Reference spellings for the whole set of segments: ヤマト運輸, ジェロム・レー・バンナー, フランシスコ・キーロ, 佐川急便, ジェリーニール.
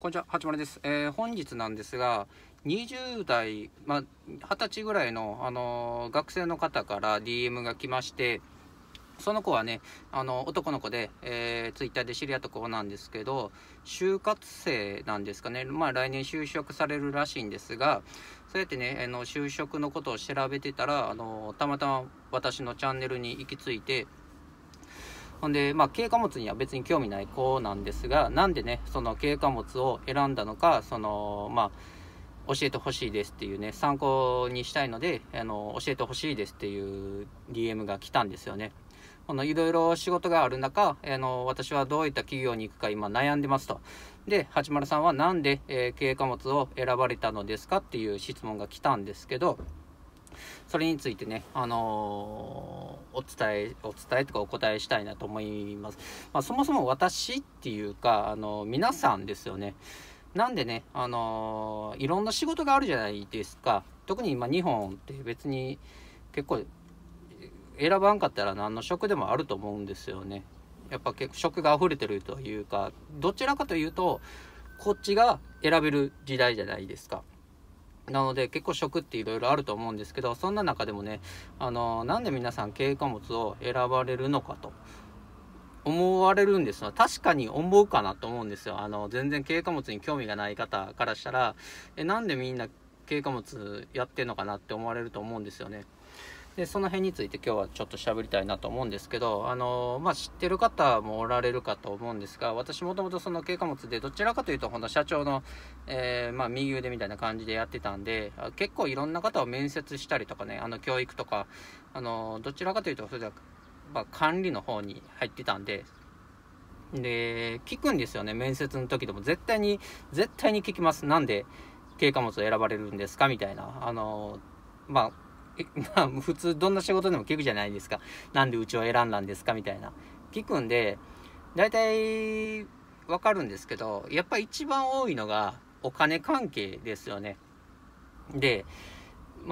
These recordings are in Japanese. こんにちは、はちまるです。本日なんですが、20代、20歳ぐらいの、学生の方から DM が来まして、その子はね、男の子で、Twitter で知り合った子なんですけど、就活生なんですかね、来年就職されるらしいんですが、そうやってね、就職のことを調べてたら、たまたま私のチャンネルに行き着いて、ほんで、軽貨物には別に興味ない子なんですが、なんでね、その軽貨物を選んだのか、教えてほしいですっていうね、参考にしたいので、教えてほしいですっていう DM が来たんですよね。いろいろ仕事がある中、私はどういった企業に行くか今悩んでますと。で、はちまるさんはなんで、軽貨物を選ばれたのですかっていう質問が来たんですけど、それについてね、お答えしたいなと思います。そもそも私っていうか、皆さんですよね。なんでね、いろんな仕事があるじゃないですか。特に今日本って別に結構選ばんかったら何の職でもあると思うんですよね。やっぱ結構職が溢れてるというか、どちらかというとこっちが選べる時代じゃないですか。なので結構職っていろいろあると思うんですけど、そんな中でもね、なんで皆さん軽貨物を選ばれるのかと思われるんですが、確かに思うかなと思うんですよ。全然軽貨物に興味がない方からしたら、なんでみんな軽貨物やってんのかなって思われると思うんですよね。で、その辺について今日はちょっと喋りたいなと思うんですけど、知ってる方もおられるかと思うんですが、私もともとその軽貨物でどちらかというとこの社長の、右腕みたいな感じでやってたんで、結構いろんな方を面接したりとかね、教育とか、どちらかというとそれでは、管理の方に入ってたんで、聞くんですよね。面接の時でも絶対に聞きます。なんで軽貨物を選ばれるんですかみたいな。普通どんな仕事でも聞くじゃないですか。なんでうちを選んだんですかみたいな聞くんで、大体わかるんですけど、やっぱり一番多いのがお金関係ですよね。で、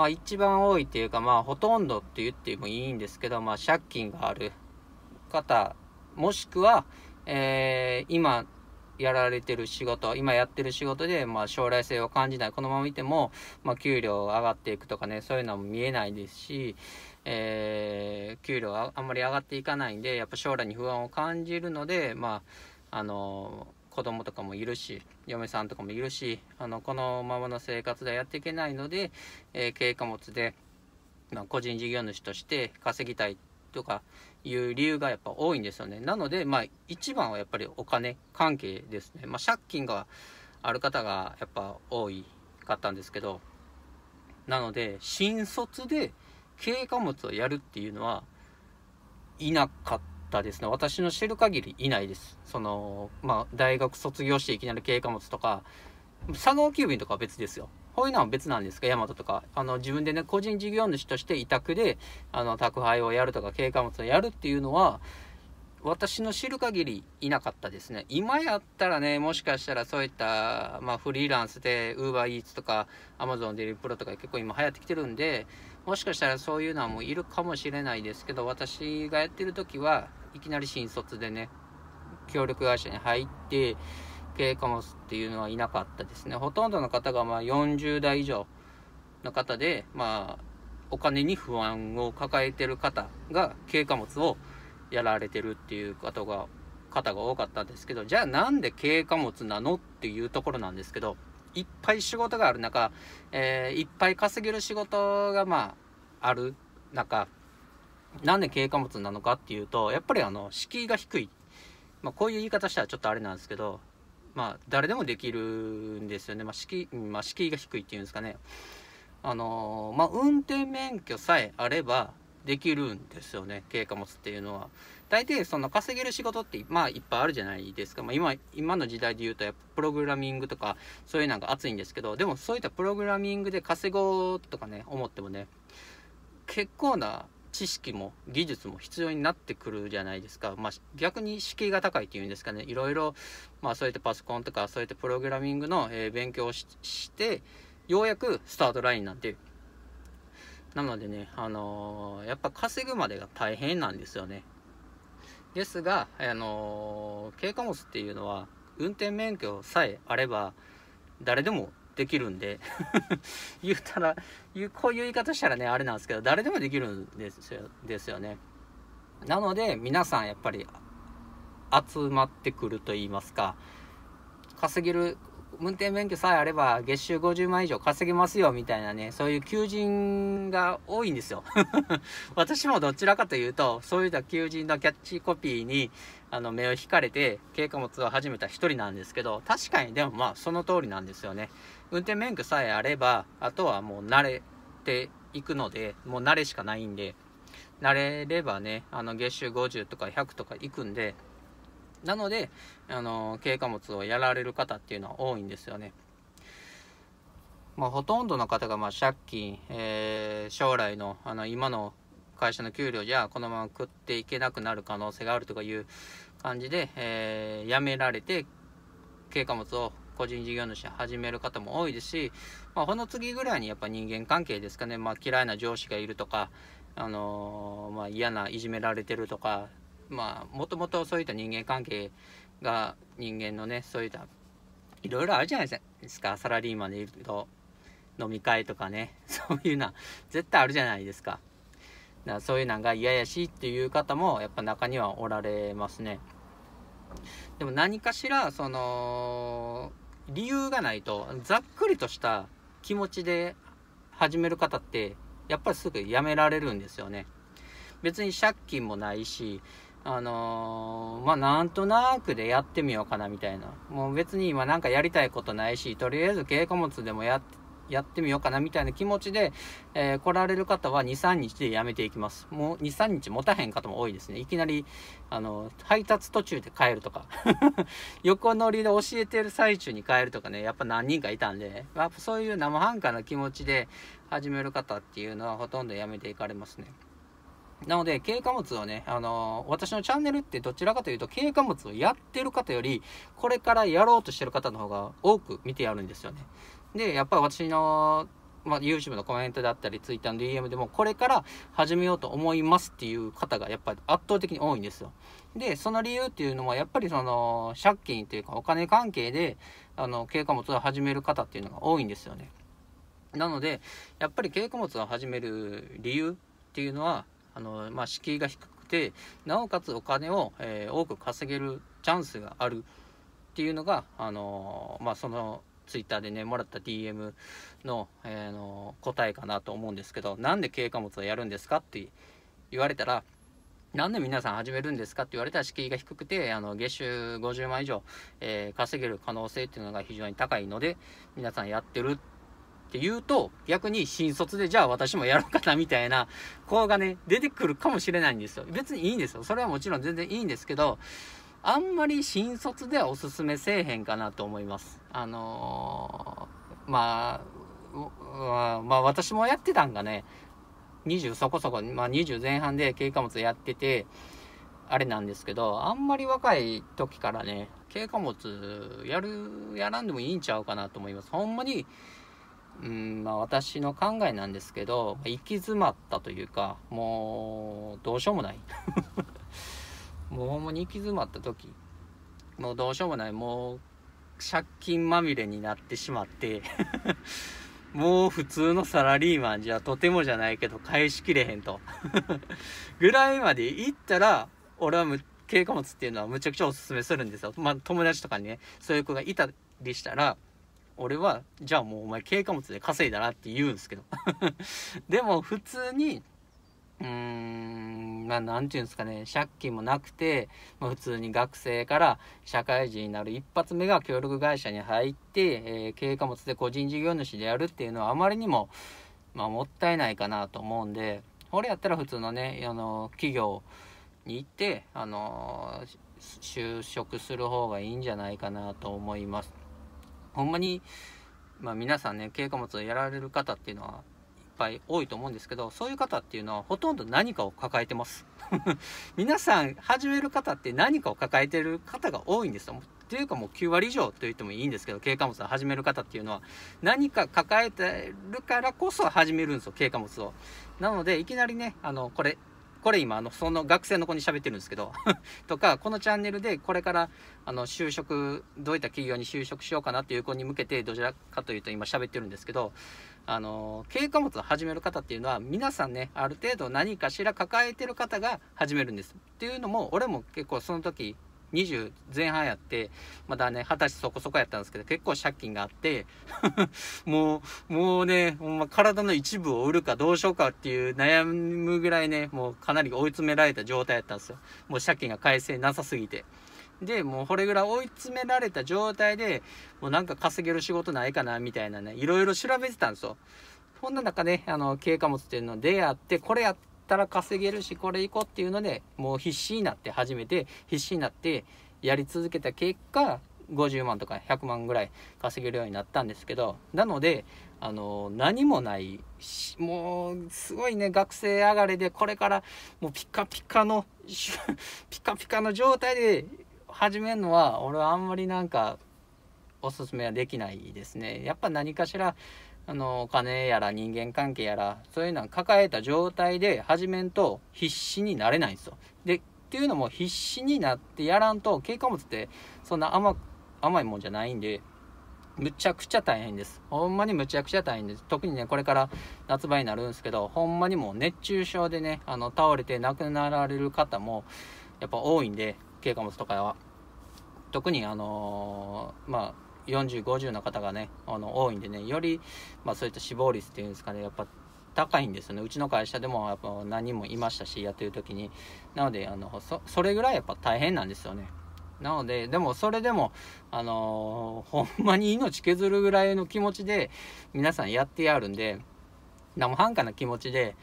一番多いっていうか、ほとんどって言ってもいいんですけど、借金がある方、もしくは、今やってる仕事で、将来性を感じない。このままいても、給料上がっていくとかね、そういうのも見えないですし、給料があんまり上がっていかないんで、やっぱ将来に不安を感じるので、子供とかもいるし、嫁さんとかもいるし、このままの生活ではやっていけないので、軽貨物で、個人事業主として稼ぎたいとかいう理由がやっぱ多いんですよね。なので、一番はやっぱりお金関係ですね。借金がある方がやっぱ多かったんですけど、なので新卒で軽貨物をやるっていうのはいなかったですね。私の知る限りいないです。大学卒業していきなり軽貨物とか、佐川急便とかは別ですよ。こういうのは別なんですが、ヤマトとか、自分でね、個人事業主として委託で、宅配をやるとか、軽貨物をやるっていうのは、私の知る限りいなかったですね。今やったらね、もしかしたらそういった、フリーランスで、UberEats とか、Amazon デリプロとか結構今流行ってきてるんで、もしかしたらそういうのはもういるかもしれないですけど、私がやってる時はいきなり新卒でね、協力会社に入って、軽貨物っていうのはいなかったですね。ほとんどの方が40代以上の方で、お金に不安を抱えてる方が軽貨物をやられてるっていう方が多かったんですけど、じゃあなんで軽貨物なのっていうところなんですけど、いっぱい仕事がある中、いっぱい稼げる仕事がある中、なんで軽貨物なのかっていうと、やっぱり敷居が低い。こういう言い方したらちょっとあれなんですけど、誰でもできるんですよね。敷居が低いっていうんですかね。運転免許さえあればできるんですよね、軽貨物っていうのは。大体その稼げる仕事っていっぱいあるじゃないですか。今の時代で言うとやっぱプログラミングとかそういうのが熱いんですけど、でもそういったプログラミングで稼ごうとかね思ってもね、結構な知識も技術も必要になってくるじゃないですか。逆に敷居が高いっていうんですかね。いろいろ、そうやってパソコンとかそうやってプログラミングの、勉強をしてようやくスタートラインなんで、なのでね、やっぱ稼ぐまでが大変なんですよね。ですが、軽貨物っていうのは運転免許さえあれば誰でもできるんで言ったら、こういう言い方したらねあれなんですけど、誰でもできるんですよね。なので皆さんやっぱり集まってくると言いますか、稼げる、運転免許さえあれば月収50万以上稼げますよみたいなね、そういう求人が多いんですよ私もどちらかというとそういった求人のキャッチコピーに目を引かれて軽貨物を始めた一人なんですけど、確かにでもまあその通りなんですよね。運転免許さえあればあとはもう慣れていくので、もう慣れしかないんで、慣れればね月収50とか100とかいくんで、なので軽貨物をやられる方っていうのは多いんですよね。まあ、ほとんどの方が借金、将来の今の会社の給料じゃこのまま食っていけなくなる可能性があるとかいう感じで、辞められて軽貨物を個人事業主で始める方も多いですし、まあ、この次ぐらいにやっぱ人間関係ですかね、嫌いな上司がいるとか、嫌ないじめられてるとか。もともとそういった人間関係が人間のね、そういったいろいろあるじゃないですか、サラリーマンでいると飲み会とかね、そういうのは絶対あるじゃないですか。だからそういうのが嫌やしっていう方もやっぱ中にはおられますね。でも何かしらその理由がないとざっくりとした気持ちで始める方ってやっぱりすぐ辞められるんですよね。別に借金もないし、なんとなくでやってみようかなみたいな、もう別に今なんかやりたいことないし、とりあえず軽貨物でもやってみようかなみたいな気持ちで、来られる方は 2,3 日でやめていきます。もう 2,3 日持たへん方も多いですね。いきなり配達途中で帰るとか横乗りで教えてる最中に帰るとかね、やっぱ何人かいたんで、そういう生半可な気持ちで始める方っていうのはほとんどやめていかれますね。なので軽貨物をね、私のチャンネルってどちらかというと軽貨物をやってる方よりこれからやろうとしてる方の方が多く見てやるんですよね。でやっぱり私の、YouTube のコメントだったり Twitter の DM でもこれから始めようと思いますっていう方がやっぱり圧倒的に多いんですよ。でその理由っていうのもやっぱりその借金というかお金関係で軽貨物を始める方っていうのが多いんですよね。なのでやっぱり軽貨物を始める理由っていうのは敷居が低くて、なおかつお金を、多く稼げるチャンスがあるっていうのが、そのツイッターでねもらった DM の、答えかなと思うんですけど、なんで軽貨物をやるんですかって言われたら、なんで皆さん始めるんですかって言われたら、敷居が低くて月収50万以上、稼げる可能性っていうのが非常に高いので皆さんやってるって言うと、逆に新卒でじゃあ私もやろうかなみたいな子がね出てくるかもしれないんですよ。別にいいんですよ、それはもちろん全然いいんですけど、あんまり新卒ではおすすめせえへんかなと思います。私もやってたんがね、20そこそこ、20前半で軽貨物やっててあれなんですけど、あんまり若い時からね軽貨物やらんでもいいんちゃうかなと思います。ほんまに私の考えなんですけど、行き詰まったというか、もうどうしようもないもうほんまに行き詰まった時、もうどうしようもない、もう借金まみれになってしまってもう普通のサラリーマンじゃとてもじゃないけど返しきれへんとぐらいまで行ったら、俺は軽貨物っていうのはむちゃくちゃおすすめするんですよ。友達とかにねそういう子がいたりしたら、俺はじゃあもうお前軽貨物で稼いだなって言うんですけどでも普通に何て言うんですかね、借金もなくて、普通に学生から社会人になる一発目が協力会社に入って、軽貨物で個人事業主でやるっていうのはあまりにも、もったいないかなと思うんで、俺やったら普通のね企業に行って就職する方がいいんじゃないかなと思います。ほんまに、皆さんね軽貨物をやられる方っていうのはいっぱい多いと思うんですけど、そういう方っていうのはほとんど何かを抱えてます皆さん始める方って何かを抱えてる方が多いんですよ。というかもう9割以上と言ってもいいんですけど、軽貨物を始める方っていうのは何か抱えてるからこそ始めるんですよ、軽貨物を。なのでいきなりねこれこれ今その学生の子に喋ってるんですけどとか、このチャンネルでこれから就職、どういった企業に就職しようかなっていう子に向けてどちらかというと今喋ってるんですけど、経営科目を始める方っていうのは皆さんね、ある程度何かしら抱えてる方が始めるんです。っていうのも俺も結構その時20前半やってまだね20歳そこそこやったんですけど、結構借金があってもうね、ほんま体の一部を売るかどうしようかっていう悩むぐらいね、もうかなり追い詰められた状態やったんですよ。もう借金が返せなさすぎて。でもうこれぐらい追い詰められた状態で、もうなんか稼げる仕事ないかなみたいなね、いろいろ調べてたんですよ。そんな中ね、経営科目っていうの出会って、これやってたら稼げるし、これ行こうっていうので、もう必死になって始めて、必死になってやり続けた結果、50万とか100万ぐらい稼げるようになったんですけど、なので何もないし、もうすごいね、学生上がりでこれからもうピカピカの状態で始めるのは、俺はあんまりなんかおすすめはできないですね。やっぱ何かしらお金やら人間関係やら、そういうのを抱えた状態で始めんと必死になれないんですよ。でっていうのも、必死になってやらんと、経営科目ってそんな甘いもんじゃないんで、むちゃくちゃ大変です。ほんまにむちゃくちゃ大変です。特にね、これから夏場になるんですけど、ほんまにもう熱中症でね、倒れて亡くなられる方もやっぱ多いんで、経営科目とかは特にまあ40、50の方がね、多いんでね、より、そういった死亡率っていうんですかね、やっぱ高いんですよね。うちの会社でもやっぱ何人もいましたし、やってる時に。なので、それぐらいやっぱ大変なんですよね。なので、でもそれでも、ほんまに命削るぐらいの気持ちで、皆さんやってやるんで、生半可な気持ちで、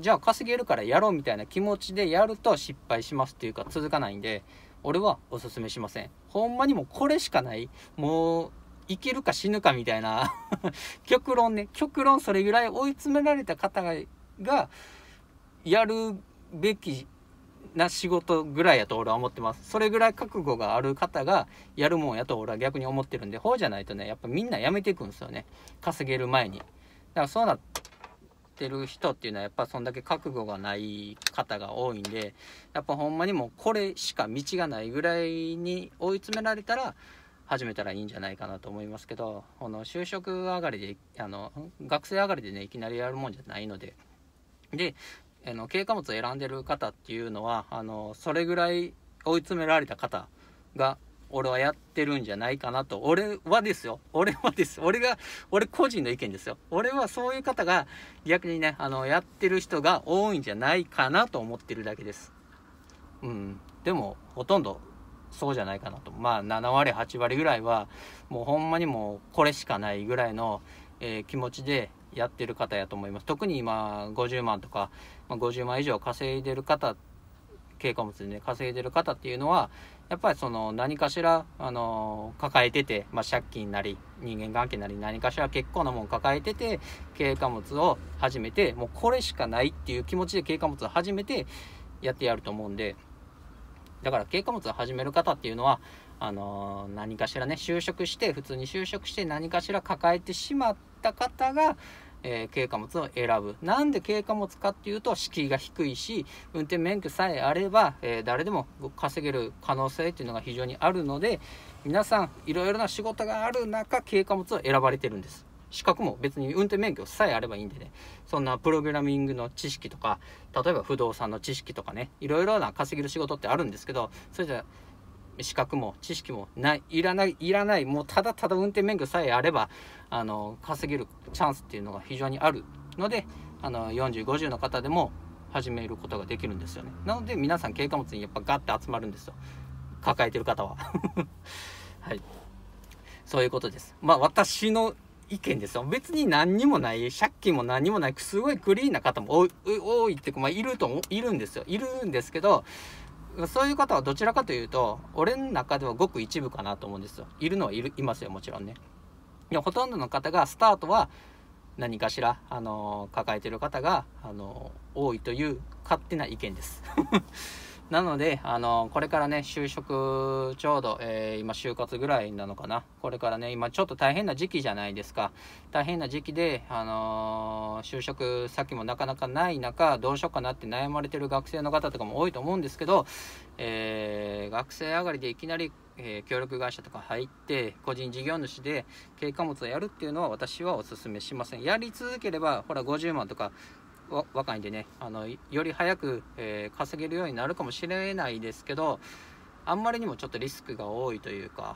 じゃあ稼げるからやろうみたいな気持ちでやると失敗しますっていうか、続かないんで、俺はおすすめしません。ほんまにもうこれしかない、もう生きるか死ぬかみたいな極論ね、極論それぐらい追い詰められた方がやるべきな仕事ぐらいやと俺は思ってます。それぐらい覚悟がある方がやるもんやと俺は逆に思ってるんで、ほうじゃないとね、やっぱみんなやめていくんですよね、稼げる前に。だからそうなってる人っていうのはやっぱそんだけ覚悟がない方が多いんで、やっぱほんまにもうこれしか道がないぐらいに追い詰められたら始めたらいいんじゃないかなと思いますけど、就職上がりで学生上がりでね、いきなりやるもんじゃないので。で経営科目を選んでる方っていうのはそれぐらい追い詰められた方が俺はやってるんじゃないかなと。俺はですよ。俺はです。俺個人の意見ですよ。俺はそういう方が逆にね、やってる人が多いんじゃないかなと思ってるだけです。うん。でも、ほとんどそうじゃないかなと。7割、8割ぐらいは、もうほんまにもうこれしかないぐらいの、気持ちでやってる方やと思います。特に今、50万とか、50万以上稼いでる方、経営科目でね、稼いでる方っていうのは、やっぱり何かしら抱えてて、借金なり人間関係なり何かしら結構なもん抱えてて経営科目を始めて、もうこれしかないっていう気持ちで経営科目を始めてやってやると思うんで、だから経営科目を始める方っていうのは何かしらね、就職して普通に就職して何かしら抱えてしまった方が経営科目を選ぶ。なんで経営科目かっていうと、敷居が低いし、運転免許さえあれば、誰でも稼げる可能性っていうのが非常にあるので、皆さんいろいろな仕事がある中、経営科目を選ばれてるんです。資格も別に運転免許さえあればいいんでね、そんなプログラミングの知識とか、例えば不動産の知識とかね、いろいろな稼げる仕事ってあるんですけど、それじゃ資格も知識もない、いらない、もうただただ運転免許さえあれば、稼げるチャンスっていうのが非常にあるので、40、50の方でも始めることができるんですよね。なので皆さん経営科目にやっぱガッて集まるんですよ。抱えてる方は。はい。そういうことです。私の意見ですよ。別に何にもない、借金も何にもない、すごいクリーンな方も多いっていうか、いるんですけど、そういう方はどちらかというと、俺の中ではごく一部かなと思うんですよ。いるのはいますよ、もちろんね。でもほとんどの方が、スタートは何かしら、抱えてる方が、多いという勝手な意見です。なので、これからね、就職、ちょうど、今、就活ぐらいなのかな。これからね、今、ちょっと大変な時期じゃないですか。大変な時期で、就職先もなかなかない中、どうしようかなって悩まれてる学生の方とかも多いと思うんですけど、学生上がりでいきなり、協力会社とか入って個人事業主で軽貨物をやるっていうのは私はお勧めしません。やり続ければほら50万とか若いんでね、より早く、稼げるようになるかもしれないですけど、あんまりにもちょっとリスクが多いというか、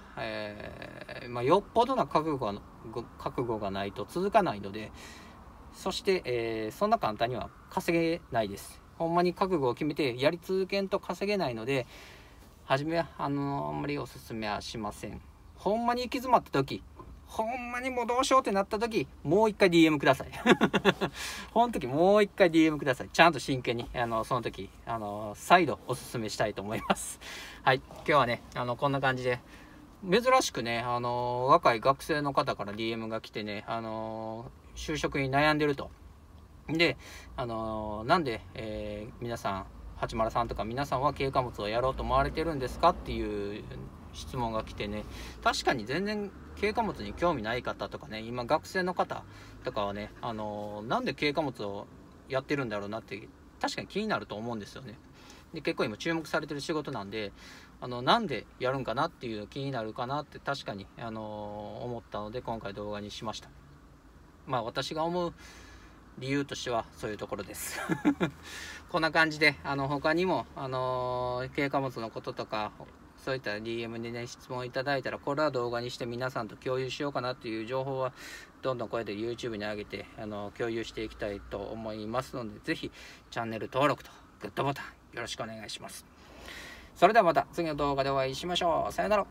よっぽどな覚悟がないと続かないので、そして、そんな簡単には稼げないです。ほんまに覚悟を決めてやり続けんと稼げないので、初めはあんまりおすすめはしません。ほんまに行き詰まった時、ほんまにもうどうしようってなった時、もう一回 DM ください。この時もう一回 DM ください。ちゃんと真剣に、その時、再度おすすめしたいと思います。はい、今日はね、こんな感じで、珍しくね、若い学生の方から DM が来てね、就職に悩んでると。で、なんで、皆さん、八丸さんとか皆さんは軽貨物をやろうと思われてるんですかっていう質問が来てね、確かに全然軽貨物に興味ない方とかね、今学生の方とかはね、なんで軽貨物をやってるんだろうなって確かに気になると思うんですよね。で、結構今注目されてる仕事なんで、なんでやるんかなっていう気になるかなって確かに、思ったので今回動画にしました。まあ私が思う理由としてはそういうところです。こんな感じで、他にも、軽貨物のこととか、そういった DM でね、質問いただいたら、これは動画にして皆さんと共有しようかなっていう情報は、どんどんこうやって YouTube に上げて、共有していきたいと思いますので、ぜひチャンネル登録とグッドボタンよろしくお願いします。それではまた次の動画でお会いしましょう。さよなら。